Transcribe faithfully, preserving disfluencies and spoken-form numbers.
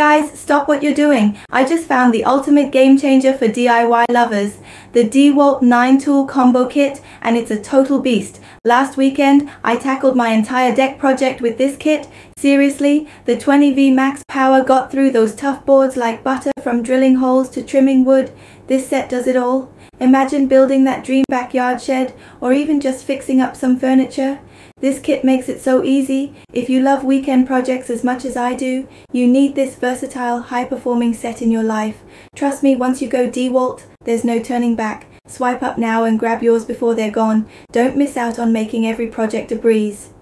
Guys, stop what you're doing. I just found the ultimate game changer for D I Y lovers, the DeWalt nine tool combo kit, and it's a total beast. Last weekend, I tackled my entire deck project with this kit. Seriously, the twenty V max power got through those tough boards like butter, from drilling holes to trimming wood. This set does it all. Imagine building that dream backyard shed, or even just fixing up some furniture. This kit makes it so easy. If you love weekend projects as much as I do, you need this versatile, high-performing set in your life. Trust me, once you go DeWalt, there's no turning back. Swipe up now and grab yours before they're gone. Don't miss out on making every project a breeze.